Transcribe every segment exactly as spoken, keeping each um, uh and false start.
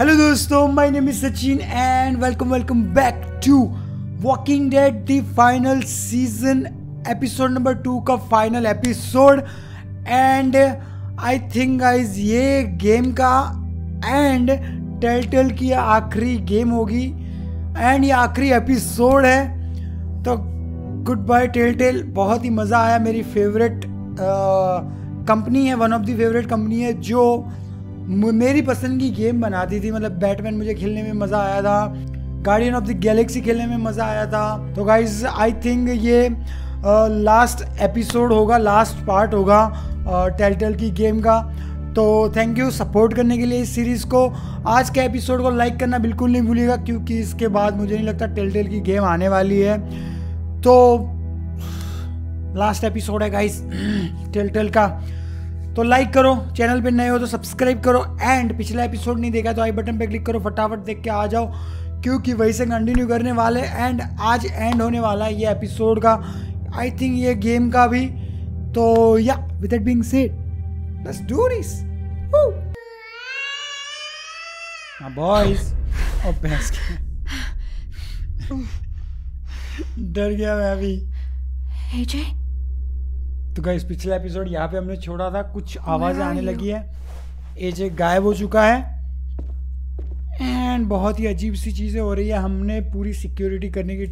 Hello दोस्तों, my name is Sachin and welcome welcome back to Walking Dead the final season episode number two का final episode. And I think guys ये game का end Telltale की आखिरी game होगी and ये आखिरी episode है, तो गुड बाय टेलटेल। बहुत ही मज़ा आया, मेरी फेवरेट कंपनी है, one of the favourite company है जो मेरी पसंद की गेम बनाती थी। मतलब बैटमैन मुझे खेलने में मज़ा आया था, गार्डियन ऑफ द गैलेक्सी खेलने में मज़ा आया था। तो गाइज आई थिंक ये लास्ट एपिसोड होगा, लास्ट पार्ट होगा टेलटेल की गेम का। तो थैंक यू सपोर्ट करने के लिए इस सीरीज़ को। आज के एपिसोड को लाइक करना बिल्कुल नहीं भूलिएगा, क्योंकि इसके बाद मुझे नहीं लगता टेलटेल की गेम आने वाली है। तो लास्ट एपिसोड है गाइज टेलटेल का, तो लाइक करो, चैनल पे नए हो तो सब्सक्राइब करो, एंड पिछला एपिसोड नहीं देखा तो आई बटन पे क्लिक करो, फटाफट देख के आ जाओ, क्योंकि वहीं से कंटिन्यू करने वाले। एंड आज एंड होने वाला है ये एपिसोड का, आई थिंक ये गेम का भी। तो yeah with that being said, let's do this boys. डर गया मैं अभी। एजे तो गाइस पिछला एपिसोड यहाँ पे हमने छोड़ा था, कुछ आवाज़ें आने लगी है, एजे गायब हो चुका है एंड बहुत ही अजीब सी चीज़ें हो रही है। हमने पूरी सिक्योरिटी करने की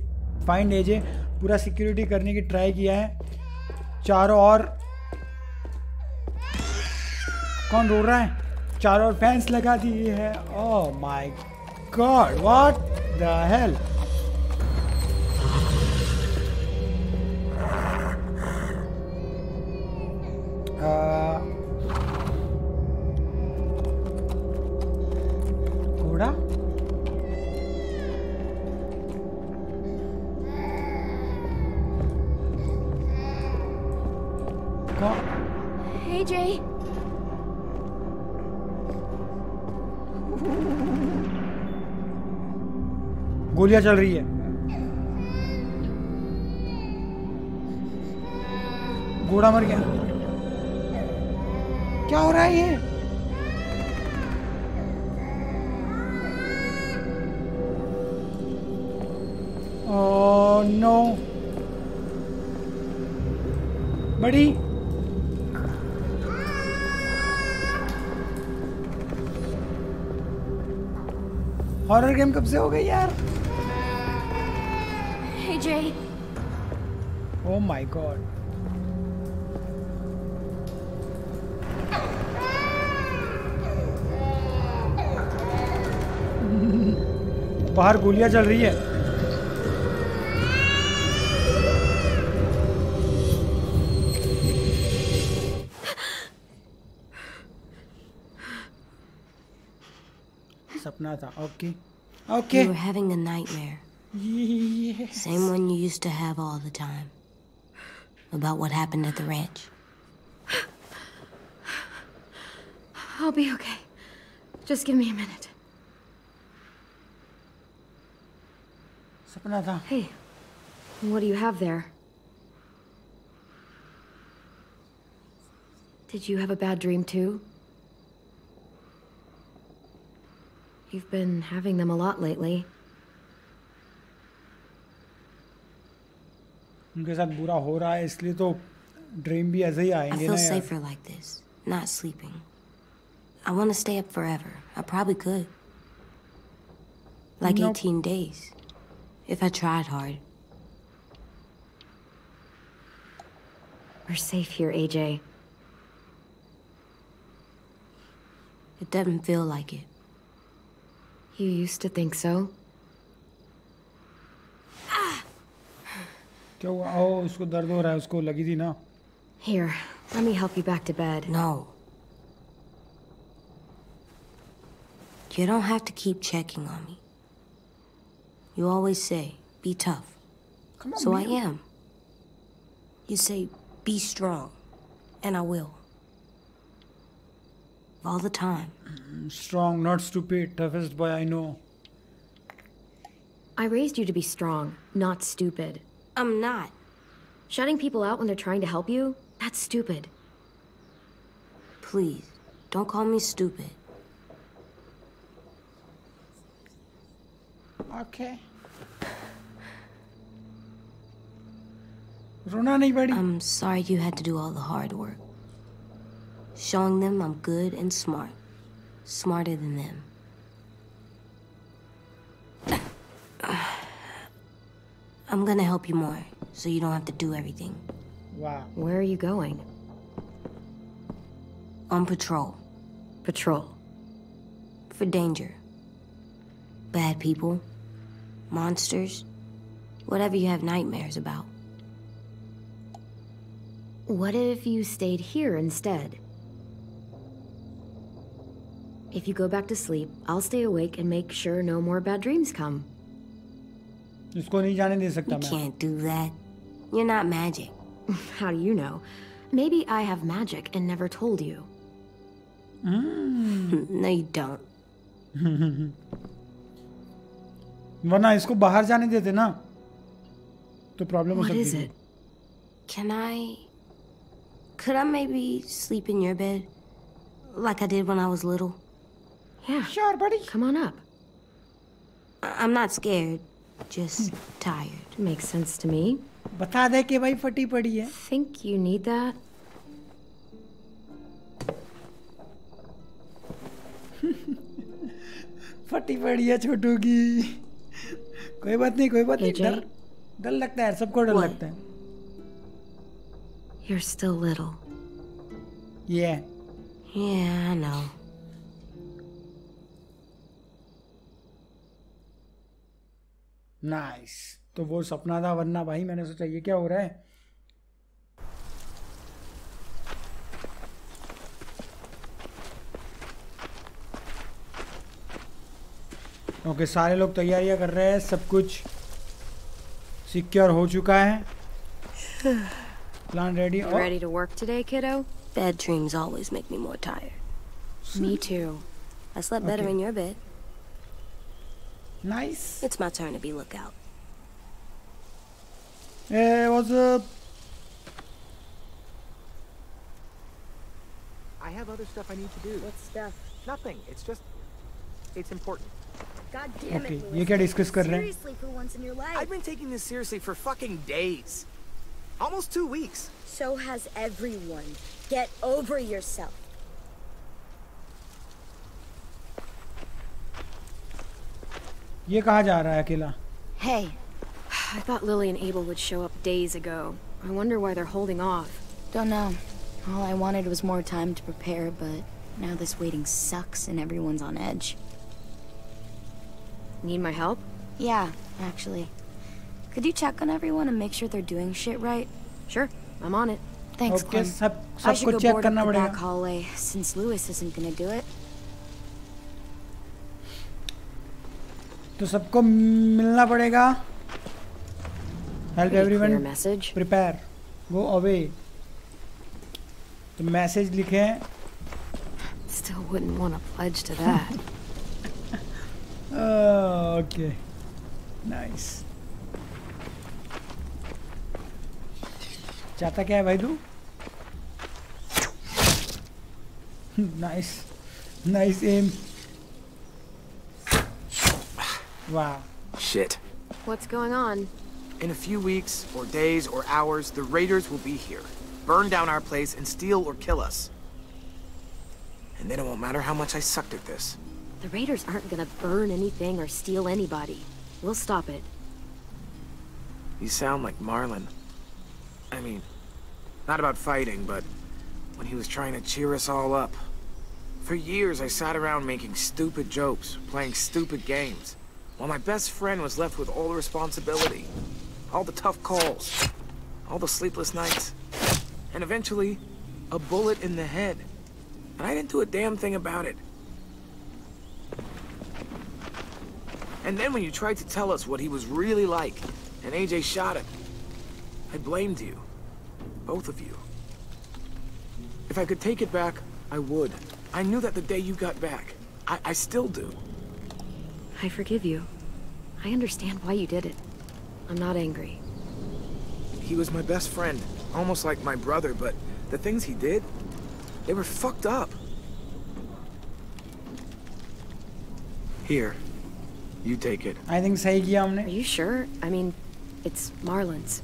फाइंड एजे पूरा सिक्योरिटी करने की ट्राई किया है चारों ओर। कौन रो रहा है? चारों ओर फैंस लगा दी है। Oh my god, what the hell. घोड़ा हे जय, गोलियां चल रही है, घोड़ा मर गया, क्या हो रहा है ये? ओह नो बड़ी। हॉरर गेम कब से हो गई यार? हे जय, ओह माय गॉड, बाहर गोलियां चल रही है। सपना था। Okay okay. You were having a nightmare. Yes. Same one you used to have all the time. About what happened at the ranch. I'll be okay. Just give me a minute. Hey, what do you have there? Did you have a bad dream too? You've been having them a lot lately. उनके साथ बुरा हो रहा है, इसलिए तो dream भी ऐसे ही आएंगे ना। I feel safer like this, not sleeping. I want to stay up forever. I probably could. Like eighteen days. If I tried hard. We're safe here, A J. It doesn't feel like it. You used to think so? क्या हुआ? ओह, उसको दर्द हो रहा है, उसको लगी थी ना। Here, let me help you back to bed. No. You don't have to keep checking on me. You always say, be tough. Come on, so man. I am. You say, be strong. And I will. All the time. Mm, strong, not stupid. Toughest boy I know. I raised you to be strong, not stupid. I'm not. Shutting people out when they're trying to help you? That's stupid. Please, don't call me stupid. Okay. I'm sorry you had to do all the hard work. Showing them I'm good and smart. Smarter than them. I'm gonna help you more, so you don't have to do everything. Wow. Where are you going? On patrol. Patrol? For danger. Bad people. Monsters. Whatever you have nightmares about. What if you stayed here instead? If you go back to sleep, I'll stay awake and make sure no more bad dreams come. You can't do that. You're not magic. How do you know? Maybe I have magic and never told you. Mm. No, you don't. What is it? Can I... Could I maybe sleep in your bed? Like I did when I was little? Yeah. Sure, buddy. Come on up. I I'm not scared. Just tired. Makes sense to me. Think you need that? A J? You're still little. Yeah. Yeah, I know. Nice. तो वो सपना था वरना भाई मैंने सोचा ये क्या हो रहा है? ओके सारे लोग तैयारियां कर रहे हैं सब कुछ सिक्योर हो चुका है Plan ready. You ready to work today, kiddo? Bad dreams always make me more tired. Me too. I slept better okay. in your bed. Nice. It's my turn to be lookout. Hey, what's up? I have other stuff I need to do. What stuff? Nothing. It's just, it's important. God damn it, Louis. You can't discuss it. Seriously, for once in your life. I've been taking this seriously for fucking days. Almost two weeks. So has everyone. Get over yourself. Hey, I thought Lily and Abel would show up days ago. I wonder why they're holding off. Don't know. All I wanted was more time to prepare, but now this waiting sucks and everyone's on edge. Need my help? Yeah, actually. Could you check on everyone and make sure they're doing shit right? Sure, I'm on it. Thanks, okay, Clem. Sab, I should go board up the back hallway, since Louis isn't gonna do it. So, सबको मिलना पड़ेगा. Help everyone message. Prepare. Go away. The message लिखे. Still wouldn't want to pledge to that. uh, okay. Nice. चाहता क्या है भाई तू? Nice, nice aim. Wow. Shit. What's going on? In a few weeks, or days, or hours, the raiders will be here. Burn down our place and steal or kill us. And then it won't matter how much I sucked at this. The raiders aren't gonna burn anything or steal anybody. We'll stop it. You sound like Marlon. I mean, not about fighting, but when he was trying to cheer us all up. For years, I sat around making stupid jokes, playing stupid games, while my best friend was left with all the responsibility, all the tough calls, all the sleepless nights, and eventually, a bullet in the head. And I didn't do a damn thing about it. And then when you tried to tell us what he was really like, and A J shot him, I blamed you. Both of you. If I could take it back, I would. I knew that the day you got back. I, I still do. I forgive you. I understand why you did it. I'm not angry. He was my best friend, almost like my brother, but the things he did, they were fucked up. Here, You take it. I think सही किया हमने. Are you sure? I mean, it's Marlon's.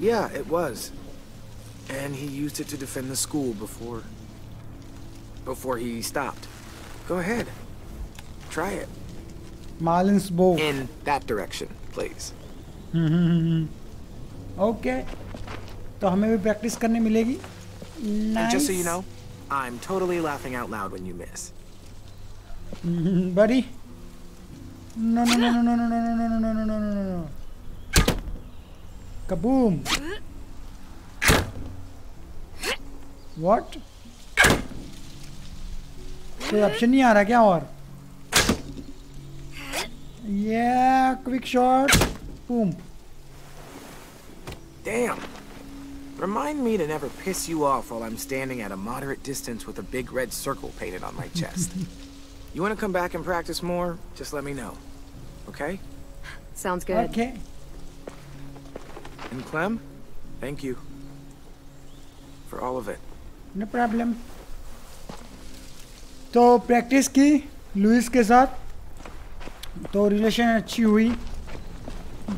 Yeah, it was. And he used it to defend the school before... before he stopped. Go ahead. Try it. Marlon's bow. In that direction, please. Okay. तो हमें भी practice करने मिलेगी. Nice. And just so you know, I'm totally laughing out loud when you miss. Buddy. No no no no no no no no no no no no no no. Kaboom. What? कोई option नहीं आ रहा क्या और? Yeah, quick shot. Boom. Damn. Remind me to never piss you off while I'm standing at a moderate distance with a big red circle painted on my chest. You want to come back and practice more? Just let me know. Okay? Sounds good. Okay. And Clem, thank you for all of it. No problem. तो practice की Louis के साथ तो relation अच्छी हुई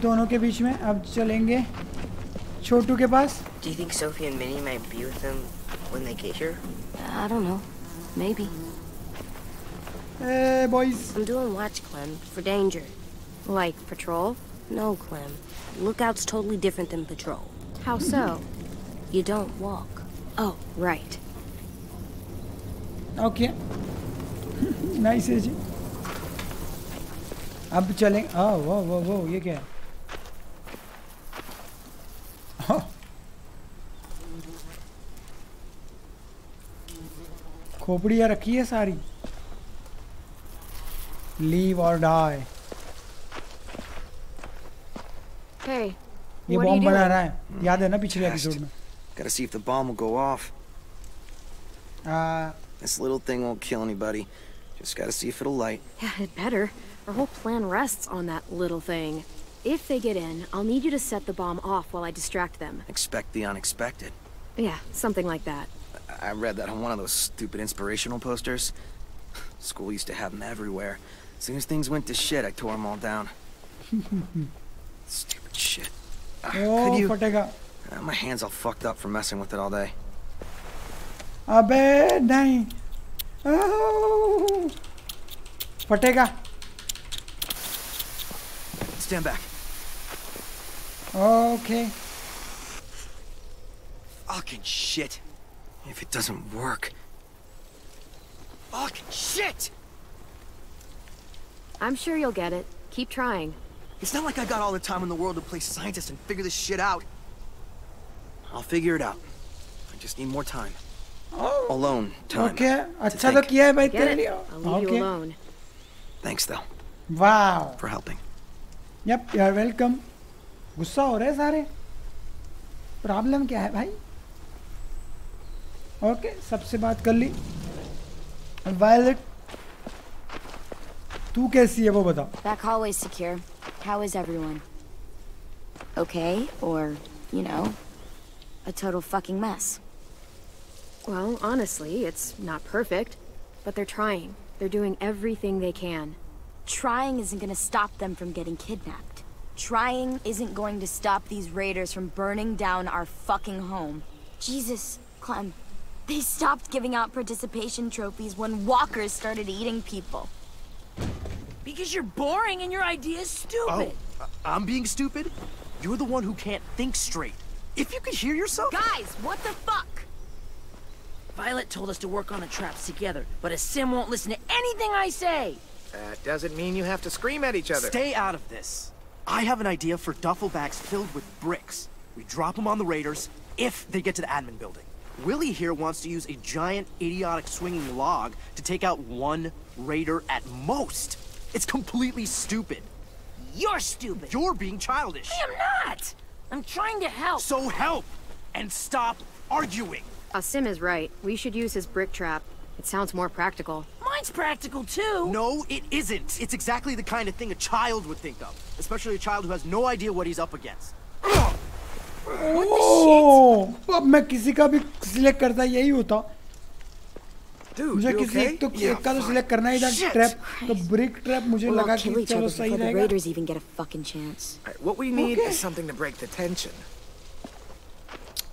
दोनों के बीच में अब चलेंगे छोटू के पास. Do you think Sophie and Minnie might be with them when they get here? I don't know. Maybe. Hey boys. I'm doing watch, Clem, for danger. Like patrol? No, Clem. Lookout's totally different than patrol. How so? You don't walk. Oh, right. Okay. Nice है जी. अब चलें. Oh, wow, wow, wow. ये क्या है? खोपड़ियाँ रखी है सारी. Leave or die. Hey. ये बम बना रहा है. याद है ना पिछले एपिसोड में. Gotta see if the bomb will go off. Uh. This little thing won't kill anybody. Just gotta see if it'll light. Yeah, it better. Our whole plan rests on that little thing. If they get in, I'll need you to set the bomb off while I distract them. Expect the unexpected. Yeah, something like that. I read that on one of those stupid inspirational posters. School used to have them everywhere. As soon as things went to shit, I tore them all down. Stupid shit. Uh, oh, could you... uh, my hands all fucked up from messing with it all day. अबे नहीं फटेगा. Stand back. Okay. Fucking shit. If it doesn't work. Fucking shit. I'm sure you'll get it. Keep trying. It's not like I got all the time in the world to play scientist and figure this shit out. I'll figure it out. I just need more time. Alone time. Okay. अच्छा तो किया है भाई तेरे लिए. Okay. Thanks though. Wow. For helping. Yep, you're welcome. गुस्सा हो रहे सारे. Problem क्या है भाई? Okay, सबसे बात कर ली. Violet, तू कैसी है वो बता. Back hallway secure. How is everyone? Okay, or you know, a total fucking mess. Well, honestly, it's not perfect, but they're trying. They're doing everything they can. Trying isn't going to stop them from getting kidnapped. Trying isn't going to stop these raiders from burning down our fucking home. Jesus, Clem. They stopped giving out participation trophies when walkers started eating people. Because you're boring and your idea's stupid. Oh, I'm being stupid? You're the one who can't think straight. If you could hear yourself... Guys, what the fuck? Violet told us to work on the traps together, but Asim won't listen to anything I say! That doesn't mean you have to scream at each other. Stay out of this. I have an idea for duffel bags filled with bricks. We drop them on the raiders, if they get to the admin building. Willie here wants to use a giant, idiotic swinging log to take out one raider at most. It's completely stupid. You're stupid. You're being childish. I am not! I'm trying to help. So help! And stop arguing! Asim is right. We should use his brick trap. It sounds more practical. Mine's practical too! No, it isn't! It's exactly the kind of thing a child would think of. Especially a child who has no idea what he's up against. What the shit? अब मैं किसी का भी select करता यही होता. मुझे किसी एक तो एक का तो सिलेक्ट करना है इधर ट्रैप तो ब्रेक ट्रैप मुझे लगा कि चलो सही रहेगा। What we need is something to break the tension.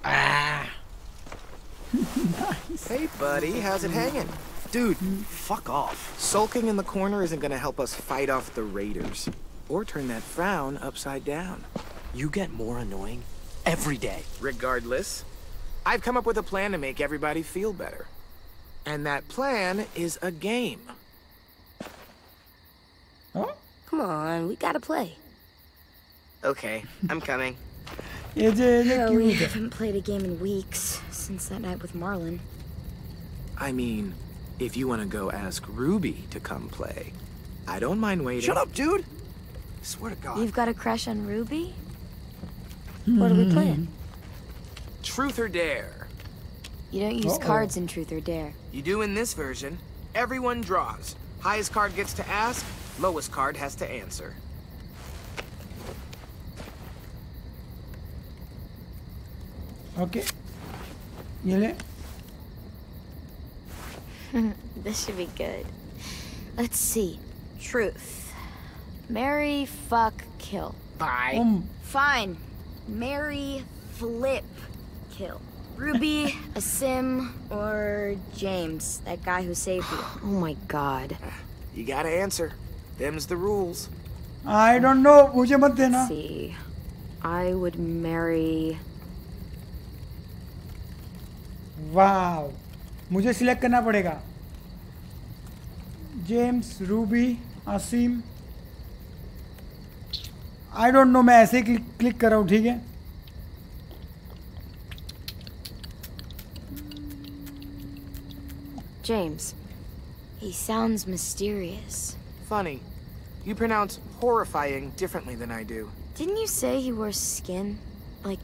Ah. Hey buddy, how's it hanging? Dude, fuck off. Sulking in the corner isn't going to help us fight off the raiders or turn that frown upside down. You get more annoying every day. Regardless, I've come up with a plan to make everybody feel better. And that plan is a game. Huh? Come on, we gotta play. Okay, I'm coming. Oh, we haven't played a game in weeks since that night with Marlon. I mean, if you want to go ask Ruby to come play, I don't mind waiting. Shut up, dude! I swear to God. You've got a crush on Ruby? Mm-hmm. What are we playing? Truth or Dare. You don't use Uh-oh. cards in Truth or Dare. You do in this version. Everyone draws. Highest card gets to ask, lowest card has to answer. Okay. Yele. This should be good. Let's see. Truth. Marry, fuck, kill. Bye. Um. Fine. Marry, flip, kill. Ruby, Asim, or James, that guy who saved you. Oh my God. You gotta answer. Them's the rules. I don't know. Mujhe mat dena. See, I would marry. Wow. मुझे select करना पड़ेगा. James, Ruby, Asim. I don't know, मैं ऐसे ही click, click कर रहा हूँ. ठीक है. James. He sounds mysterious. Funny. You pronounce horrifying differently than I do. Didn't you say he wore skin? Like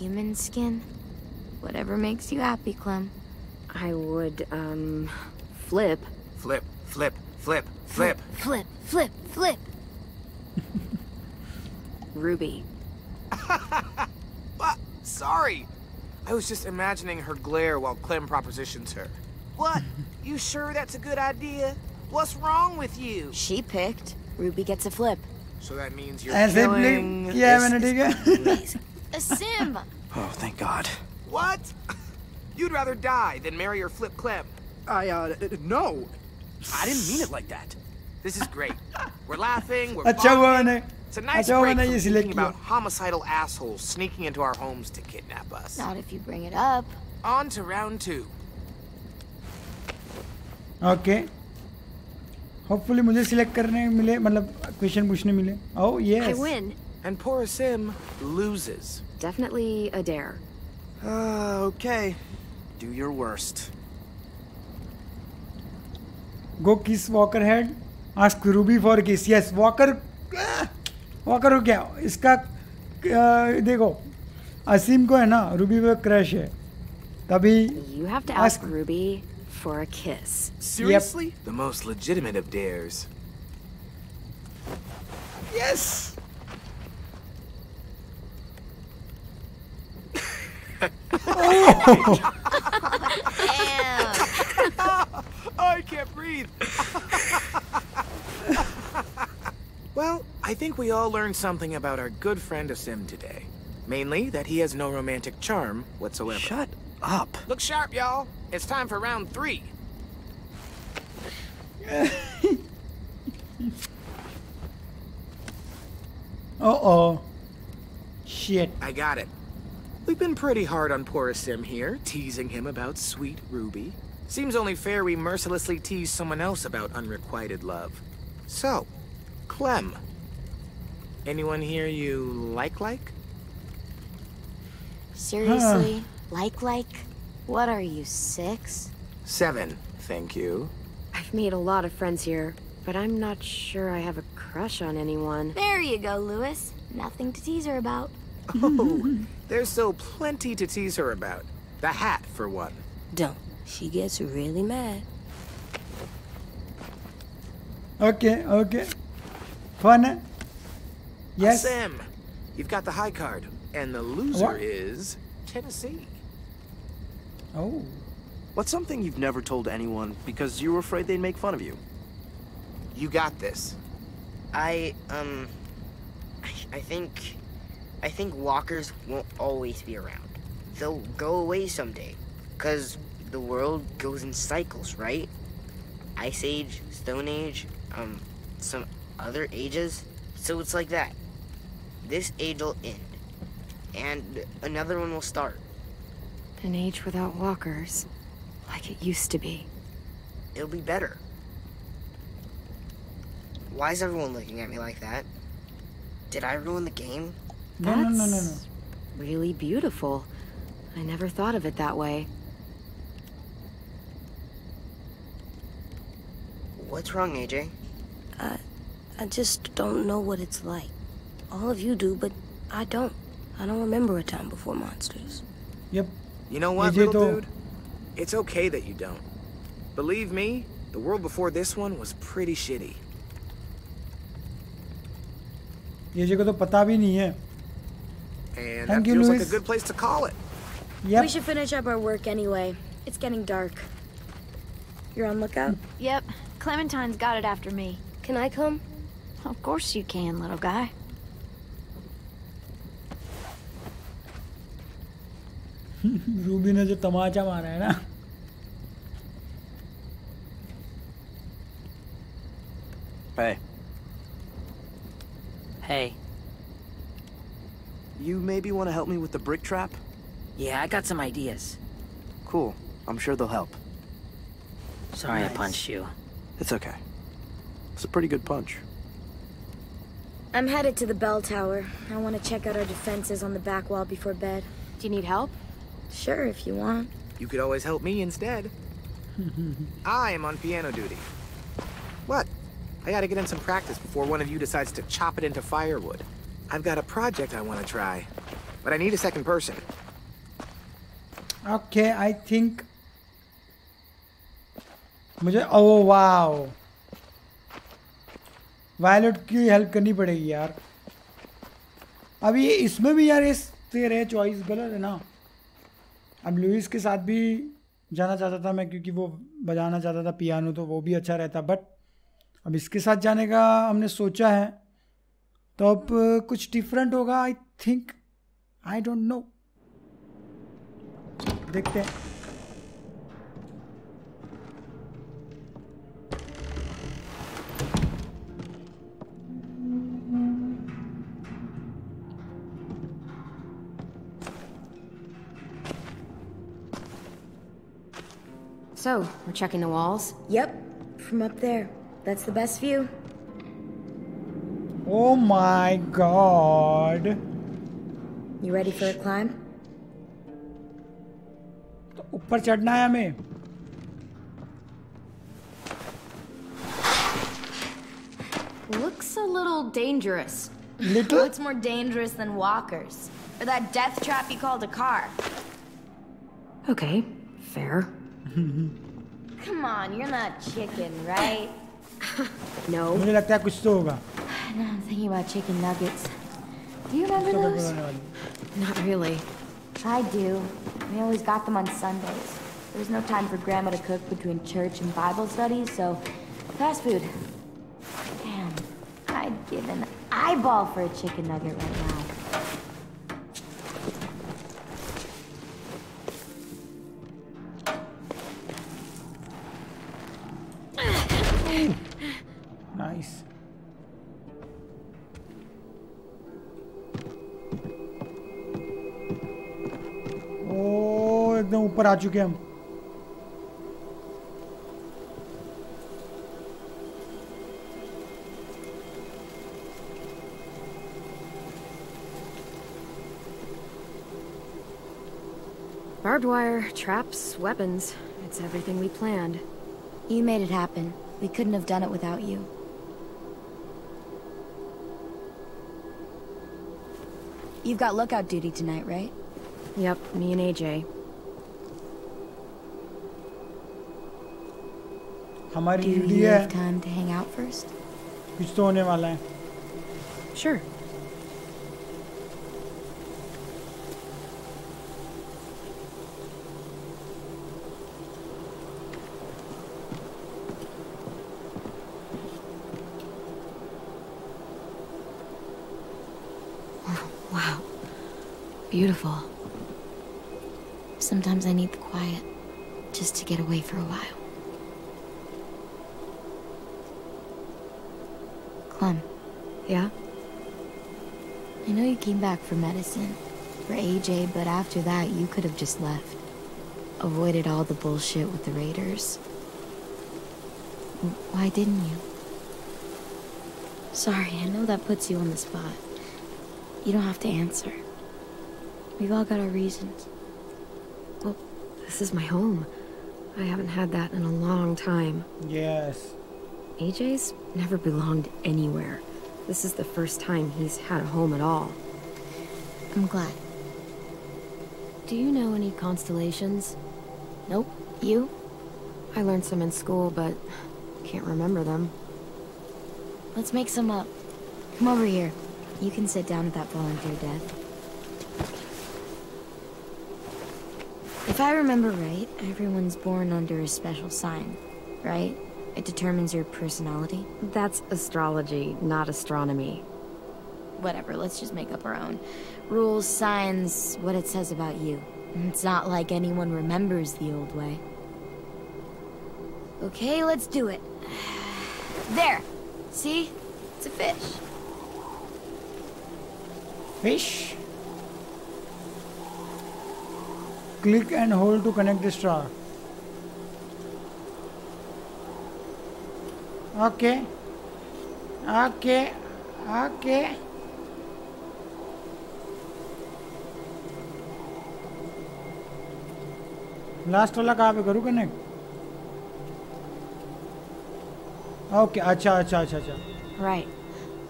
human skin? Whatever makes you happy, Clem. I would, um, flip. Flip, flip, flip, flip. Flip, flip, flip, flip. Ruby. What? Sorry. I was just imagining her glare while Clem propositions her. What? You sure that's a good idea? What's wrong with you? She picked. Ruby gets a flip. So that means you're killing this. Yeah, I'm gonna dig a sim. Oh, thank God. What? You'd rather die than marry or flip Clem. I, uh, no. I didn't mean it like that. This is great. We're laughing, we're bonding. It's a nice break from thinking about homicidal assholes sneaking into our homes to kidnap us. Not if you bring it up. On to round two. Okay. Hopefully, मुझे select करने मिले, मतलब question पूछने मिले. Oh yes. I win. And poor Sim loses. Definitely a dare. Uh, okay. Do your worst. Go kiss Walker head. Ask Ruby for kiss. Yes, Walker. Walker हो गया. इसका uh, देखो. असीम को है ना रूबी पे क्रश है. तभी. You have to ask, ask Ruby for a kiss. Seriously? Yep. The most legitimate of dares. Yes. Oh. I can't breathe. Well, I think we all learned something about our good friend Asim today. Mainly that he has no romantic charm whatsoever. Shut up. Look sharp, y'all. It's time for round three. Uh-oh. Shit. I got it. We've been pretty hard on poor Asim here, teasing him about sweet Ruby. Seems only fair we mercilessly tease someone else about unrequited love. So, Clem. Anyone here you like-like? Seriously? Like-like? What are you, six? Seven, thank you. I've made a lot of friends here, but I'm not sure I have a crush on anyone. There you go, Louis. Nothing to tease her about. Oh, there's so plenty to tease her about. The hat, for one. Don't. She gets really mad. Okay, okay. Fun. Yes. Sam, you've got the high card, and the loser what? is Tennessee. Oh. What's something you've never told anyone because you were afraid they'd make fun of you? You got this. I, um... I think... I think walkers won't always be around. They'll go away someday. 'Cause the world goes in cycles, right? Ice Age, Stone Age, um, some other ages. So it's like that. This age will end. And another one will start. An age without walkers. Like it used to be. It'll be better. Why is everyone looking at me like that? Did I ruin the game? That's no, no, no, no, no. Really beautiful. I never thought of it that way. What's wrong, A J? I, I just don't know what it's like. All of you do, but I don't. I don't remember a time before monsters. Yep. You know what, little dude? It's okay that you don't. Believe me, the world before this one was pretty shitty. A J को तो पता भी नहीं है. And that feels like a good place to call it. Yep. We should finish up our work anyway. It's getting dark. You're on lookout? Yep. Clementine's got it after me. Can I come? Of course you can, little guy. Ruby ने जो तमाचा मारा है ना. Hey. Hey. You maybe want to help me with the brick trap? Yeah, I got some ideas. Cool. I'm sure they'll help. Sorry nice. I punched you. It's okay. It's a pretty good punch. I'm headed to the bell tower. I want to check out our defenses on the back wall before bed. Do you need help? Sure, if you want. You could always help me instead. I am on piano duty. What? I gotta get in some practice before one of you decides to chop it into firewood. I've got a project I want to try, but I need a second person. Okay, I think... Oh, wow. Violet की help करनी पड़ेगी यार. अब ये इसमें भी यार इस तेरे choice गलत है ना. अब लुइस के साथ भी जाना चाहता था मैं क्योंकि वो बजाना चाहता था पियानो तो वो भी अच्छा रहता. बट अब इसके साथ जाने का हमने सोचा है. तो अब कुछ डिफरेंट होगा I think. I don't know. देखते हैं. So, we're checking the walls? Yep, from up there. That's the best view. Oh my god. You ready for a climb? तो ऊपर चढ़ना है हमें. Looks a little dangerous. Little? Looks more dangerous than walkers or that death trap you called a car. Okay, fair. Come on, you're not chicken, right? No. मुझे लगता है कुछ तो होगा. Now I'm thinking about chicken nuggets. Do you remember those? Not really. I do. We always got them on Sundays. There was no time for Grandma to cook between church and Bible study, so fast food. Damn, I'd give an eyeball for a chicken nugget right now. ऊपर आ चुके हम. Barbed wire, traps, weapons. It's everything we planned. You made it happen. We couldn't have done it without you. You've got lookout duty tonight, right? Yep, me and A J. हमारी duty है. कुछ तो होने वाला है. Sure. Wow. Beautiful. Sometimes I need the quiet, just to get away for a while. Clem. Yeah? I know you came back for medicine, for A J, but after that you could have just left. Avoided all the bullshit with the Raiders. Why didn't you? Sorry, I know that puts you on the spot. You don't have to answer. We've all got our reasons. Well, this is my home. I haven't had that in a long time. Yes. A J's never belonged anywhere. This is the first time he's had a home at all. I'm glad. Do you know any constellations? Nope. You? I learned some in school, but can't remember them. Let's make some up. Come over here. You can sit down at that volunteer desk. If I remember right, everyone's born under a special sign, right? It determines your personality. That's astrology, not astronomy. Whatever, let's just make up our own. Rules, signs, what it says about you. It's not like anyone remembers the old way. Okay, let's do it. There! See? It's a fish. Fish? Click and hold to connect the straw. Okay. Okay. Okay. Last वाला कहाँ पे करूँ connect? Okay, acha, acha, acha, acha. Right.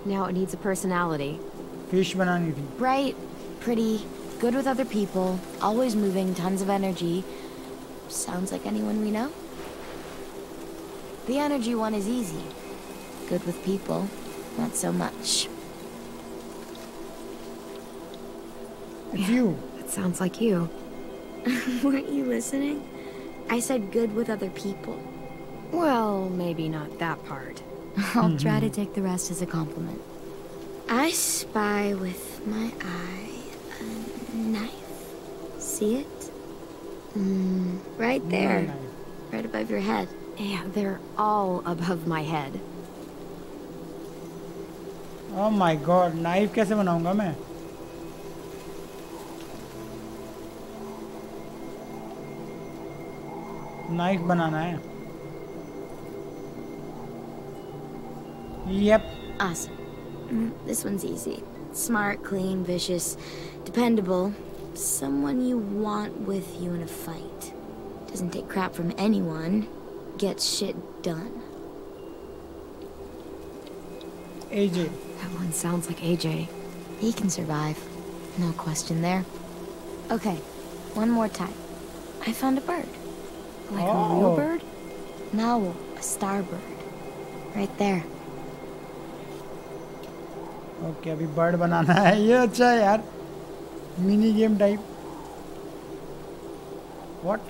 Now it needs a personality. Fish banani thi. Bright, pretty, good with other people, always moving, tons of energy. Sounds like anyone we know. The energy one is easy. Good with people, not so much. It's yeah, you. That sounds like you. Weren't you listening? I said good with other people. Well, maybe not that part. I'll try to take the rest as a compliment. I spy with my eye a knife. See it? Mm, right there. Right above your head. Yeah, they're all above my head. Oh my god, knife kaise banaunga main? Knife banana hai. Yep. Awesome. Mm, this one's easy. Smart, clean, vicious, dependable. Someone you want with you in a fight. Doesn't take crap from anyone. Gets shit done. A J. That one sounds like A J. He can survive. No question there. Okay. One more time. I found a bird. Like oh. a real bird? No, a starbird. Right there. Okay, अभी bird बनाना है ये अच्छा है यार mini game type. What?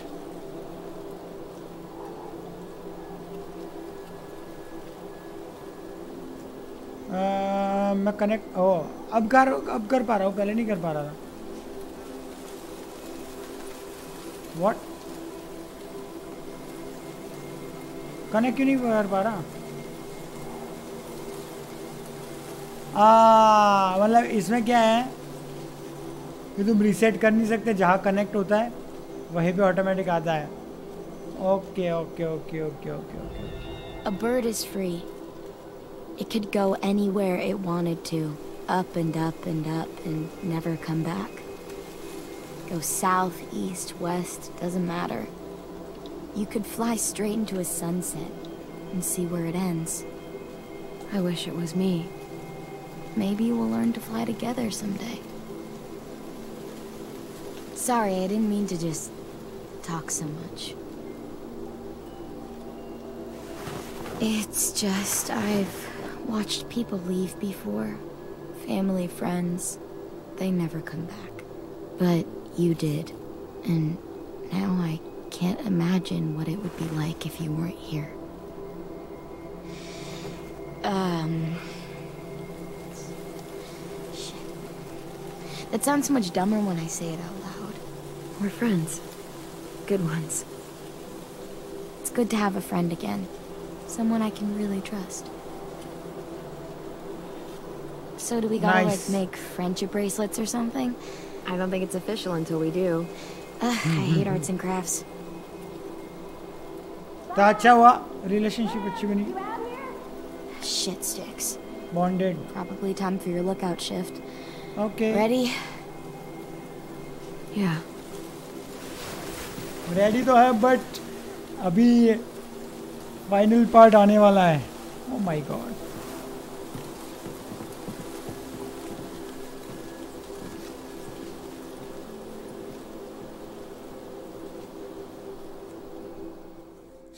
Uh, मैं connect oh अब कर अब कर पा रहा हूँ पहले नहीं कर पा रहा था. What? Connect क्यों नहीं कर पा रहा? आ मतलब इसमें क्या है कि तुम रीसेट कर नहीं सकते जहाँ कनेक्ट होता है वहीं पे ऑटोमेटिक आता है. Okay okay okay okay okay okay. A bird is free. It could go anywhere it wanted to, up and up and up and never come back. Go south, east, west, doesn't matter. You could fly straight into a sunset and see where it ends. I wish it was me. Maybe we'll learn to fly together someday. Sorry, I didn't mean to just talk so much. It's just I've watched people leave before. Family, friends. They never come back. But you did. And now I can't imagine what it would be like if you weren't here. Um... It sounds so much dumber when I say it out loud. We're friends. Good ones. It's good to have a friend again. Someone I can really trust. So do we gotta nice. like make friendship bracelets or something? I don't think it's official until we do. Ugh, mm-hmm. I hate arts and crafts. That's how relationship achievement. Shit sticks. Bonded. Probably time for your lookout shift. Okay. Ready? Yeah. Ready to have, but abhi final part aane wala hai. Oh my god.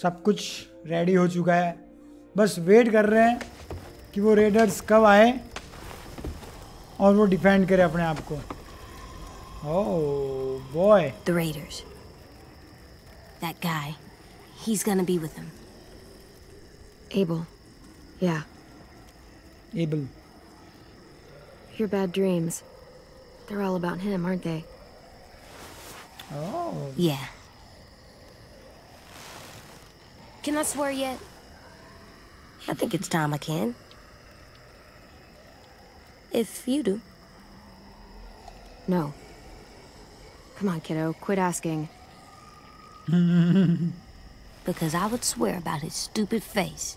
सब कुछ ready हो चुका है, बस wait कर रहे हैं कि वो रेडर्स कब आए और वो डिफेंड करे अपने आप को। Oh boy. The raiders. That guy. He's gonna be with them. Abel. Yeah. Abel. Your bad dreams. They're all about him, aren't they? Oh. Yeah. Can I swear yet? I think it's time I can. If you do. No. Come on, kiddo. Quit asking. Because I would swear about his stupid face.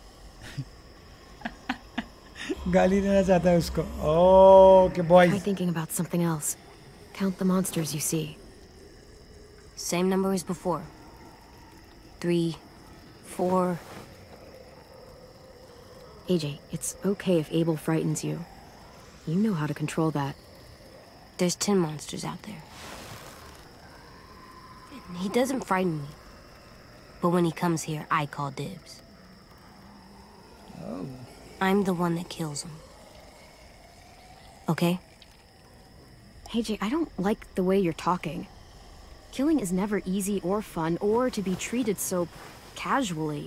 गाली देना चाहता है उसको. Oh, okay, boys. I'm thinking about something else. Count the monsters you see. Same number as before. Three. Four. A J, it's okay if Abel frightens you. You know how to control that. There's ten monsters out there. He doesn't frighten me. But when he comes here, I call dibs. Oh. I'm the one that kills him. Okay? A J, I don't like the way you're talking. Killing is never easy or fun or to be treated so... casually.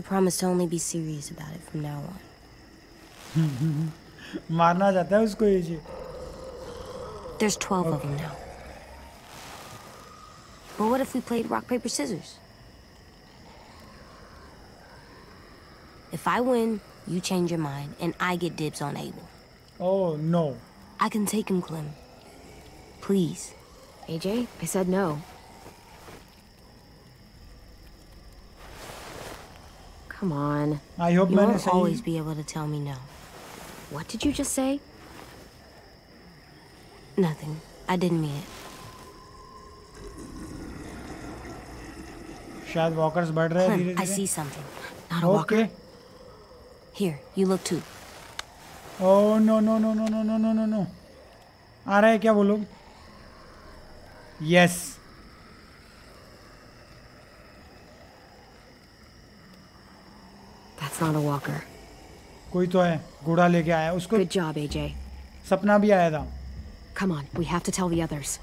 I promise to only be serious about it from now on. मारना जाता है उसको ये जी. There's twelve okay. of them now. But what if we played rock paper scissors? If I win, you change your mind, and I get dibs on Abel. Oh no. I can take him, Clem. Please. A J, I said no. Come on. I hope you won't always be able to tell me no. What did you just say? Nothing. I didn't mean it. शायद walkers बढ़ रहे हैं धीरे-धीरे. I see something. Not a walker. Okay. Here, you look too. Oh no no no no no no no no no. आ रहे हैं क्या वो लोग? Yes. That's not a walker. कोई तो है घोड़ा लेके आया उसको. Good job, A J. सपना भी आया था. Come on, we have to tell the others.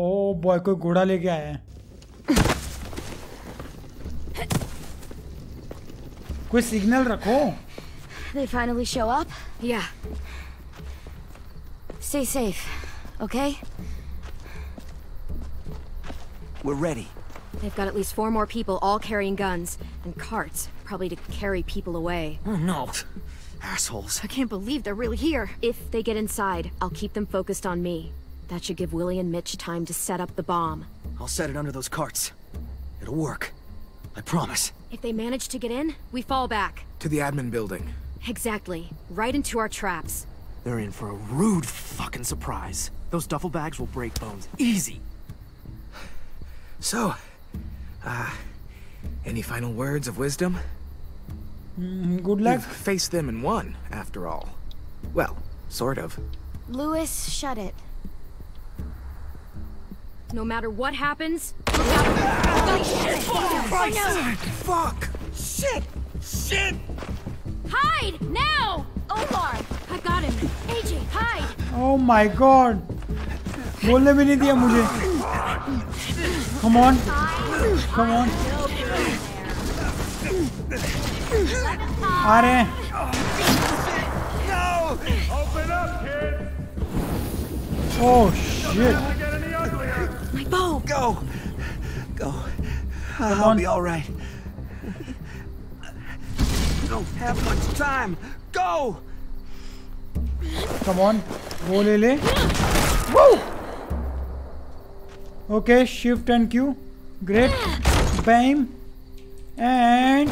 Oh boy, कोई घोड़ा लेके आया है. कोई सिग्नल रखो. They finally show up? Yeah. Stay safe, okay? We're ready. They've got at least four more people, all carrying guns. And carts, probably to carry people away. Oh no, assholes. I can't believe they're really here. If they get inside, I'll keep them focused on me. That should give Willie and Mitch time to set up the bomb. I'll set it under those carts. It'll work. I promise. If they manage to get in, we fall back. To the admin building. Exactly. Right into our traps. They're in for a rude fucking surprise. Those duffel bags will break bones. Easy. So, uh, any final words of wisdom? Mm, good luck. You've faced them and won, after all. Well, sort of. Louis, shut it. No matter what happens. Look out. Oh, shit. Fuck. Fuck. Shit. Shit. Hide now. Omar, I got him. A J, hide. Oh my God. बोलने भी नहीं दिया मुझे. Come on, come on. Are. No! Open up, kid! Oh shit! My bow! Go! Go! I'll, I'll be alright. You don't have much time. Go! Come on. Go, Lily. Woo! Okay, shift and Q. Great. Bam. And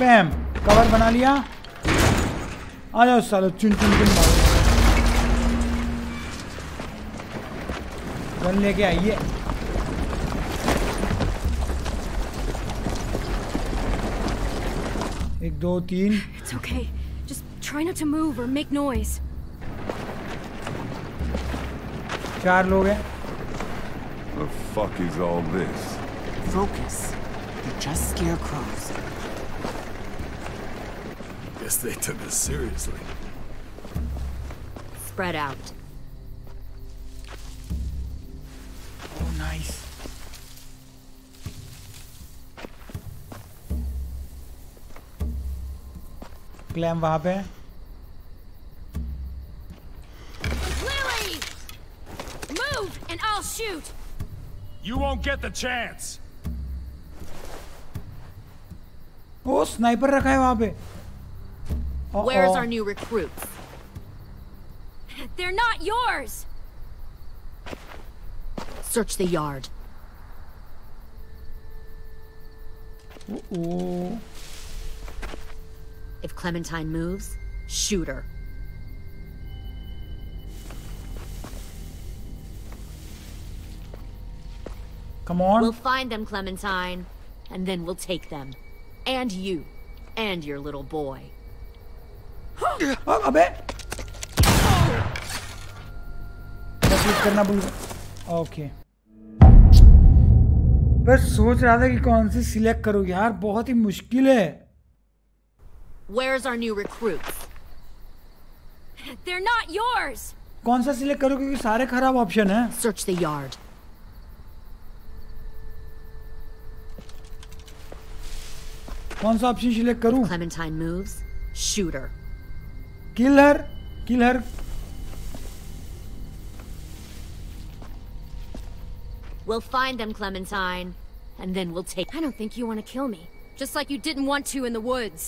bam. Cover बना लिया. आ जाओ सालो चुन चुन चुन मारो. Gun लेके आइए. एक दो तीन. It's okay. Just try not to move or make noise. चार लोग हैं. What the fuck is all this? Focus. They're just scarecrows. Guess they took us seriously. Spread out. Oh, nice. Clem, वहाँ पे है. Lily, move and I'll shoot. You won't get the chance. Oh, sniper रखा है वहाँ पे. Where's our new recruits? They're not yours. Search the yard. Uh-oh. If Clementine moves, shoot her. Come on. We'll find them, Clementine, and then we'll take them, and you, and your little boy. Oh, abey. Okay. बस सोच रहा था कि कौन सी select करूँ यार बहुत ही मुश्किल है. Where's our new recruits? They're not yours. कौन सा सिलेक्ट करूँ क्योंकि सारे खराब ऑप्शन हैं. Search the yard. कौन सा ऑप्शन सिलेक्ट करूं? Clementine moves, shoot her. Kill her, kill her. We'll find them, Clementine, and then we'll take. I don't think you want to kill me, just like you didn't want to in the woods.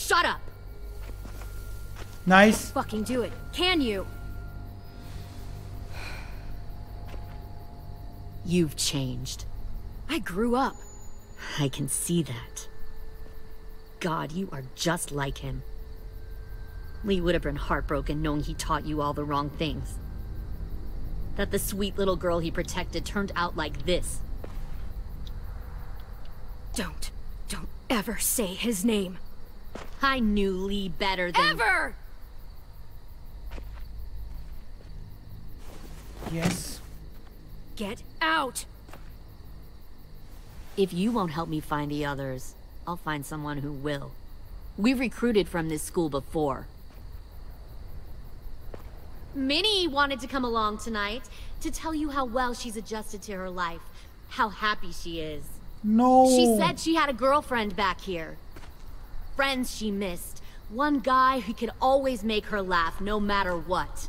Shut up. Nice. Fucking do it. Can you? You've changed. I grew up. I can see that. God, you are just like him. Lee would have been heartbroken knowing he taught you all the wrong things. That the sweet little girl he protected turned out like this. Don't, don't ever say his name. I knew Lee better than ever. Yes. Get out. If you won't help me find the others, I'll find someone who will. We've recruited from this school before. Minnie wanted to come along tonight to tell you how well she's adjusted to her life, how happy she is. No. She said she had a girlfriend back here. Friends she missed. One guy who could always make her laugh no matter what.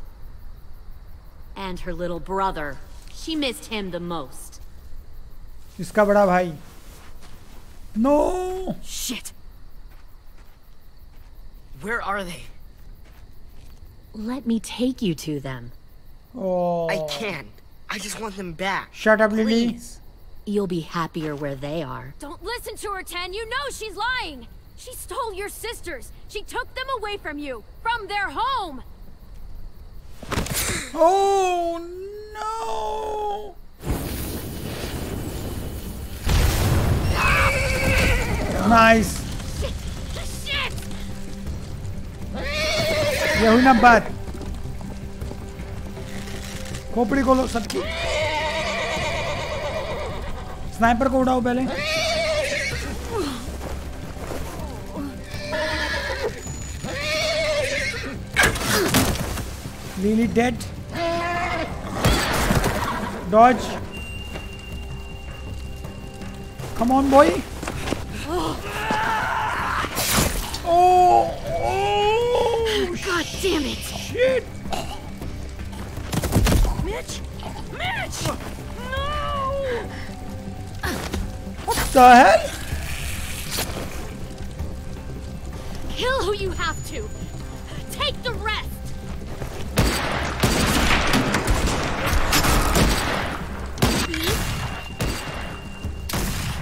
And her little brother. She missed him the most. इसका बड़ा भाई. No. Shit. Where are they? Let me take you to them. Oh. I can't. I just want them back. Shut up, Lily. You'll be happier where they are. Don't listen to her, Tenn. You know she's lying. She stole your sisters. She took them away from you, from their home. Oh no. Nice. Shit. Shit. ये हुई ना बात. खोपड़ी खोलो सबकी. Sniper को उड़ाओ पहले. Lily dead. Dodge. Come on, boy. Oh! Oh! God damn it! Shit! Mitch! Mitch! No! What the hell? Kill who you have to. Take the rest.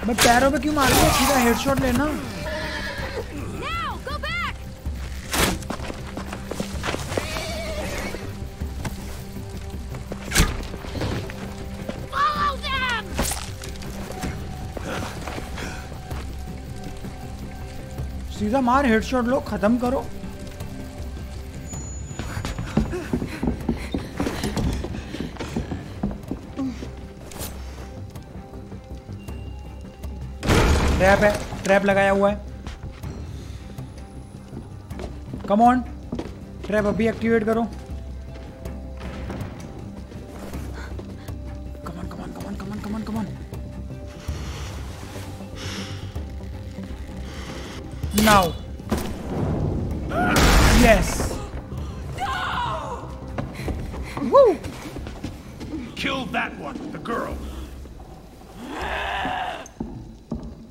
मैं पैरों पे क्यों मार रहा हूँ? सीधा हेडशॉट लेना। Now go back. Follow them. सीधा मार हेडशॉट लो, खत्म करो। ट्रैप है, ट्रैप लगाया हुआ है। कम ऑन, ट्रैप अभी एक्टिवेट करो। Come on, come on, come on, come on, come on, come on. Now, yes. Woo! Kill that one, the girl.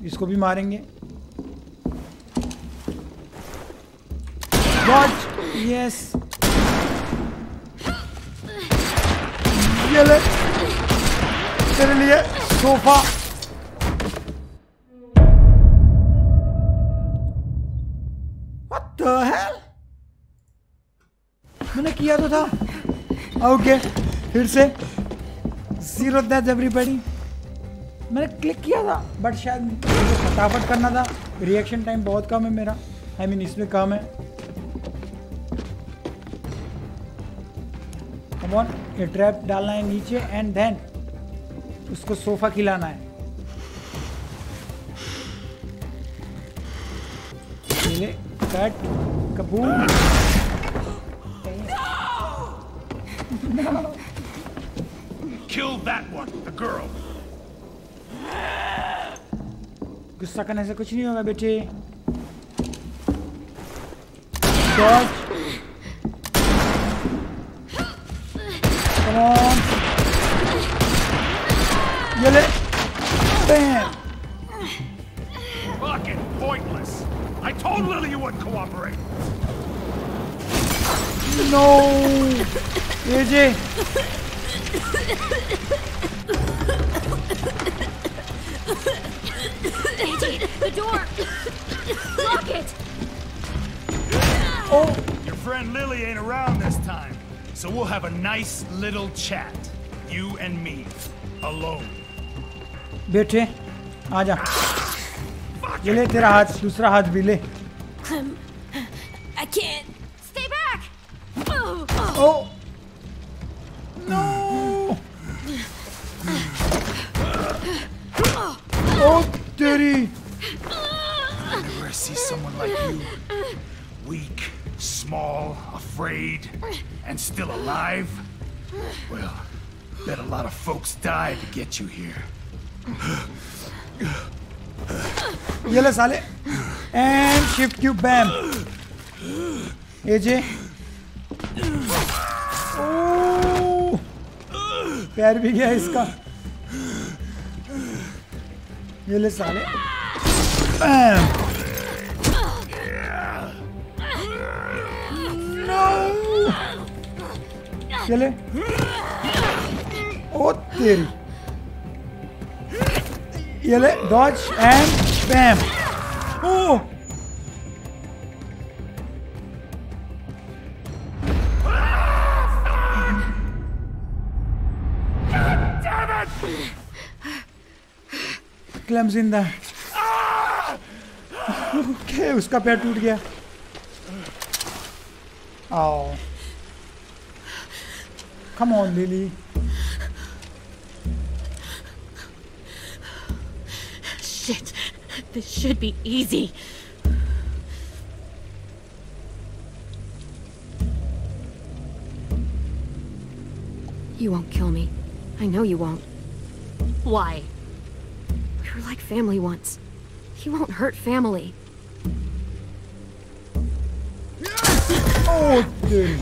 इसको भी मारेंगे। What? Yes. ये ले। तेरे लिए सोफा। What the hell? मैंने किया तो था। Okay. फिर से। Zero death everybody. मैंने क्लिक किया था बट शायद मुझे फटाफट करना था। रिएक्शन टाइम बहुत कम है मेरा, आई मीन इसमें कम है। कम ऑन, ये ट्रैप डालना है नीचे एंड देन उसको सोफा खिलाना है। ले कट कबूल। Kill that one, the girl. गुस्सा करने से कुछ नहीं होगा बेटे। कम ऑन, ये ले। Bam. Fucking pointless. I told Lily you wouldn't cooperate. No. A J. A J, the door! Lock it! Oh! Your friend Lily ain't around this time, so we'll have a nice little chat. You and me. Alone. Bete, aaja. Ye le tera haath, dusra haath bhi le. Um, I can't. Stay back! Oh! Oh. No! Oh! Daddy. I never see someone like you. Weak, small, afraid, and still alive. Well, bet a lot of folks died to get you here. Yalla sale. And shift Q, bam. A J. Oh. Pair bhi gaya iska. ये ले साले। No! ये ले। ओ तेरी। ये ले, dodge and bam. Oh! Clem जिंदा। Okay, उसका पैर टूट गया। आओ। Come on Lilly. Shit, this should be easy. You won't kill me. I know you won't. Why? We're like family once. He won't hurt family. Oh, dude.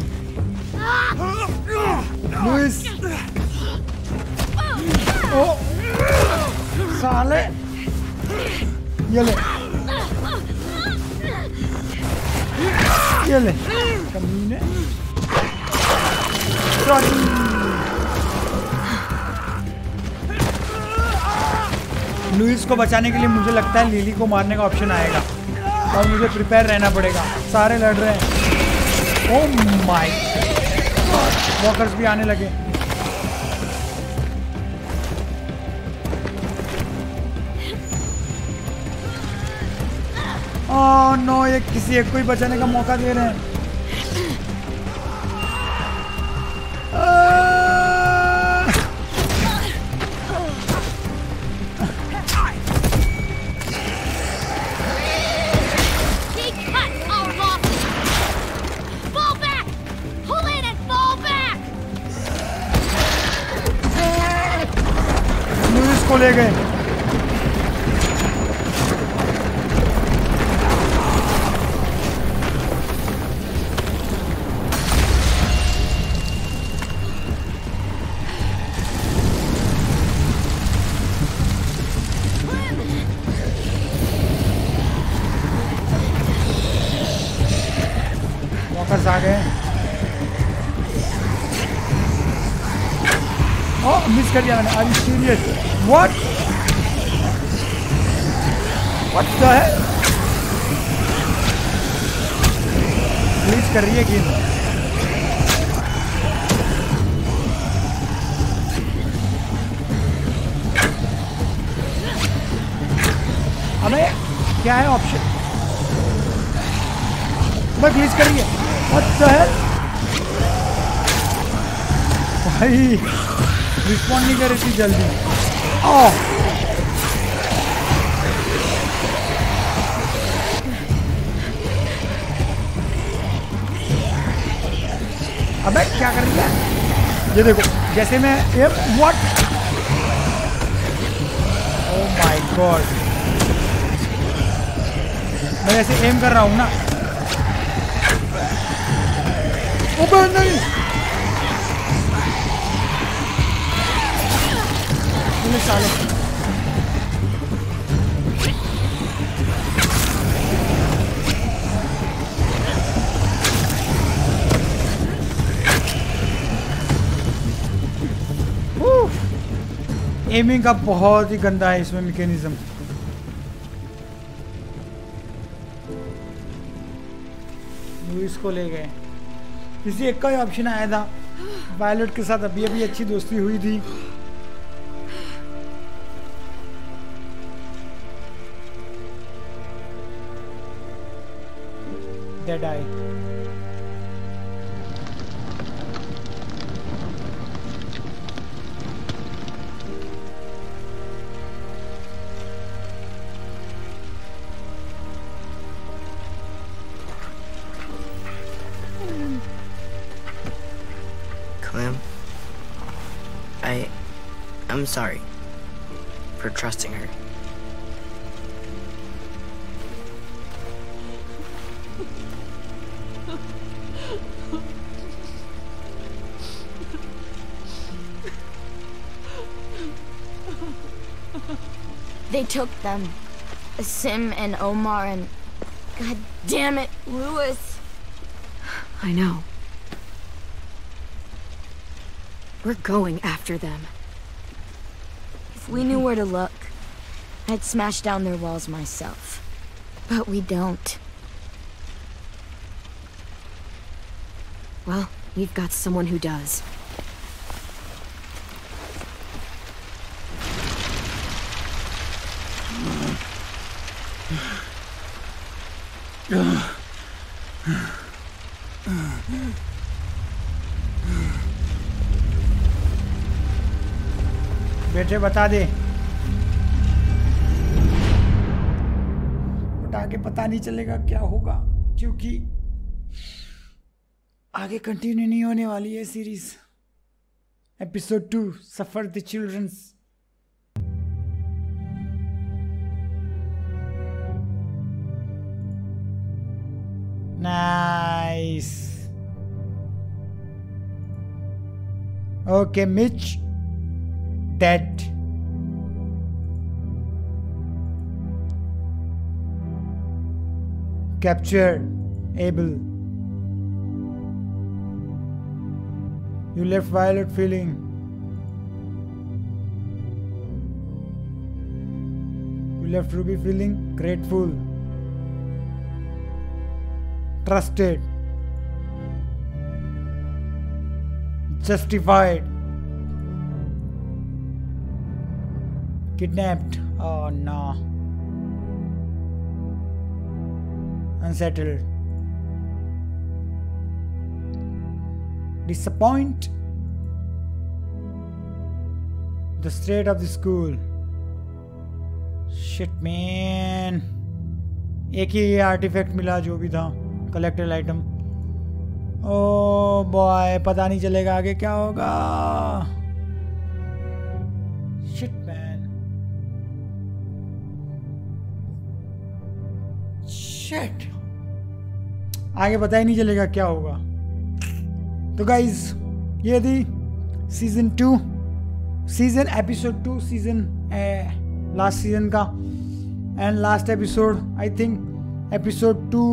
Louis. Oh. Sale. Yele. Yele. Camine. Louis को बचाने के लिए मुझे लगता है lily को मारने का ऑप्शन आएगा और मुझे प्रिपेयर रहना पड़ेगा। सारे लड़ रहे हैं। ओह माय गॉड, वॉकर्स भी आने लगे। ओह नो, ये किसी एक को ही बचाने का मौका दे रहे हैं। ले गए वापस आ गए। ओह मिस कर दिया मैंने। Are you serious? What? What the hell? Please कर रही है गेम। अबे क्या है ऑप्शन? मैं प्लीज कर रही है। What the hell? भाई रिस्पॉन्ड नहीं कर रही थी जल्दी। Oh. अबे क्या कर रही है? ये देखो जैसे मैं ये what? Oh my God! मैं ऐसे aim कर रहा हूँ ना। अबे नहीं, एमिंग का बहुत ही गंदा है इसमें मैकेनिज्म। लुइस को ले गए। किसी एक का ही ऑप्शन आया था। वायलेट के साथ अभी अभी अच्छी दोस्ती हुई थी। Dead eye. Clem, I, I'm sorry for trusting her. They took them. Asim and Omar and... God damn it, Lewis! I know. We're going after them. If we knew where to look, I'd smash down their walls myself. But we don't. Well, we've got someone who does. बेटे बता दे, but आगे पता नहीं चलेगा क्या होगा क्योंकि आगे कंटिन्यू नहीं होने वाली है series. Episode two suffer the childrens. Nice. Okay, Mitch. Dead. Capture Abel. You left Violet feeling. You left Ruby feeling grateful. Trusted. Justified. Kidnapped. Oh no. Unsettled. Disappoint. The state of the school. Shit man. एक ही artifact मिला जो भी था. Collected item. Oh boy. पता नहीं चलेगा आगे क्या होगा. Shit man. Shit. आगे पता ही नहीं चलेगा क्या होगा. तो गाइज ये थी season two season episode two season last season का end last episode I think episode two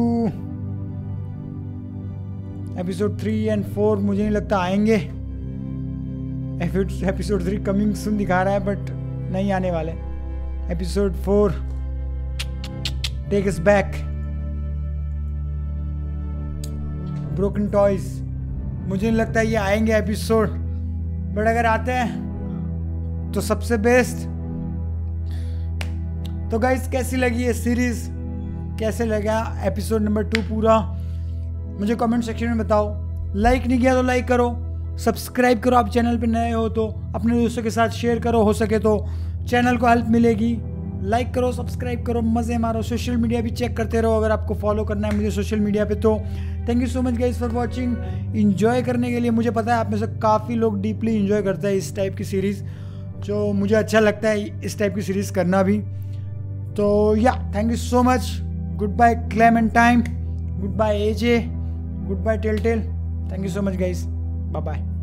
episode three and four मुझे नहीं लगता आएंगे. एपिसोड थ्री कमिंग सुन दिखा रहा है बट नहीं आने वाले. Episode four take us back. Broken toys मुझे नहीं लगता ये आएंगे एपिसोड बट अगर आते हैं तो सबसे बेस्ट. तो गाइस कैसी लगी ये सीरीज, कैसे लगा एपिसोड नंबर टू पूरा मुझे कमेंट सेक्शन में बताओ. लाइक नहीं किया तो लाइक करो, सब्सक्राइब करो आप चैनल पे नए हो तो, अपने दोस्तों के साथ शेयर करो हो सके तो, चैनल को हेल्प मिलेगी. लाइक करो, सब्सक्राइब करो, मज़े मारो. सोशल मीडिया भी चेक करते रहो अगर आपको फॉलो करना है मुझे सोशल मीडिया पे तो. Thank you so much guys for watching. Enjoy करने के लिए मुझे पता है आप में से काफ़ी लोग डीपली इन्जॉय करते हैं इस टाइप की सीरीज़, जो मुझे अच्छा लगता है इस टाइप की सीरीज़ करना भी. तो या thank you so much. Goodbye Clementine, goodbye AJ, goodbye Telltale. Thank you so much guys. Bye bye.